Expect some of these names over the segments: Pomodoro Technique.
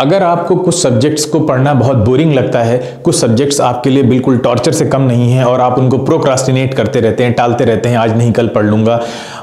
अगर आपको कुछ सब्जेक्ट्स को पढ़ना बहुत बोरिंग लगता है, कुछ सब्जेक्ट्स आपके लिए बिल्कुल टॉर्चर से कम नहीं है और आप उनको प्रोक्रास्टिनेट करते रहते हैं, टालते रहते हैं, आज नहीं कल पढ़ लूँगा,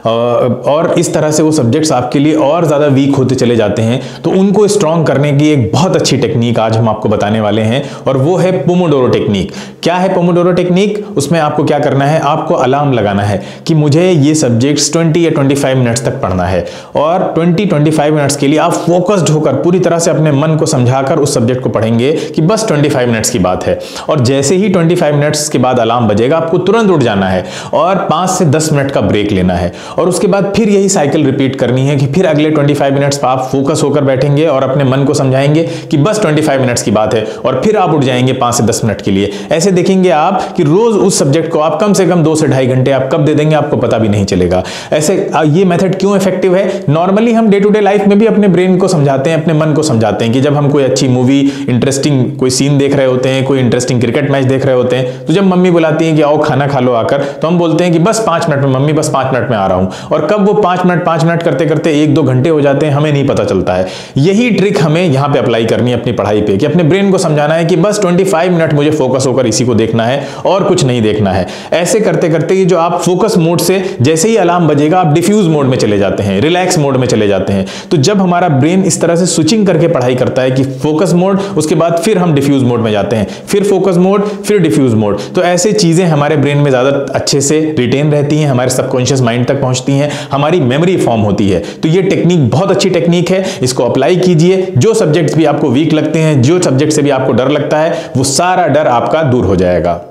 और इस तरह से वो सब्जेक्ट्स आपके लिए और ज़्यादा वीक होते चले जाते हैं, तो उनको स्ट्रॉन्ग करने की एक बहुत अच्छी टेक्निक आज हम आपको बताने वाले हैं और वो है पोमोडोरो टेक्निक। क्या है पोमोडोरो टेक्निक? उसमें आपको क्या करना है, आपको अलार्म लगाना है कि मुझे ये सब्जेक्ट्स 20 या 25 मिनट्स तक पढ़ना है और 20-25 मिनट्स के लिए आप फोकस्ड होकर पूरी तरह से अपने मन को समझाकर उस सब्जेक्ट को पढ़ेंगे कि बस 25 मिनट्स की बात है। और जैसे ही 25 मिनट्स के बाद अलार्म बजेगा आपको तुरंत उठ जाना है और 5 से 10 मिनट का ब्रेक लेना है और उसके बाद फिर यही साइकिल रिपीट करनी है कि फिर अगले 25 मिनट्स पर आप फोकस होकर बैठेंगे और अपने मन को समझाएंगे कि बस 25 मिनट्स की बात है और फिर आप उठ जाएंगे 5 से 10 मिनट के लिए। ऐसे देखेंगे आप कि रोज उस सब्जेक्ट को आप कम से कम 2 से ढाई घंटे आप कब दे देंगे आपको पता भी नहीं चलेगा। ऐसे ये मेथड क्यों इफेक्टिव है? नॉर्मली हम डे टू डे लाइफ में भी अपने ब्रेन को समझाते हैं, अपने मन को समझाते हैं कि जब हम कोई अच्छी मूवी, इंटरेस्टिंग कोई सीन देख रहे होते हैं, कोई इंटरेस्टिंग क्रिकेट मैच देख रहे होते हैं, तो जब मम्मी बुलाती हैं कि आओ खाना खा लो आकर, तो हम बोलते हैं कि बस 5 मिनट में मम्मी, बस 5 मिनट में आ रहा हूं, और कब वो 5 मिनट करते करते 1-2 घंटे हो जाते हैं, हमें नहीं पता चलता है। यही ट्रिक हमें यहां पे अप्लाई करनी है अपनी पढ़ाई पे कि अपने ब्रेन को समझाना है कि बस 25 मिनट मुझे फोकस होकर इसी को देखना है और कुछ नहीं देखना है। ऐसे करते करते ये जो आप फोकस मोड से जैसे ही अलार्म बजेगा आप डिफ्यूज मोड में चले जाते हैं, रिलैक्स मोड में चले जाते हैं। तो जब हमारा ब्रेन इस तरह से स्विचिंग करके पढ़ाई करता है कि फोकस मोड, उसके बाद फिर हम डिफ्यूज मोड में जाते हैं, फिर फोकस मोड, फिर डिफ्यूज मोड, तो ऐसे चीजें हमारे ब्रेन में ज्यादा अच्छे से रिटेन रहती हैं, हमारे सबकॉन्शियस माइंड तक पहुंचती हैं, हमारी मेमोरी फॉर्म होती है। तो ये टेक्निक बहुत अच्छी टेक्निक है, इसको अप्लाई कीजिए। जो सब्जेक्ट्स भी आपको वीक लगते हैं, जो सब्जेक्ट से भी आपको डर लगता है, वो सारा डर आपका दूर हो जाएगा।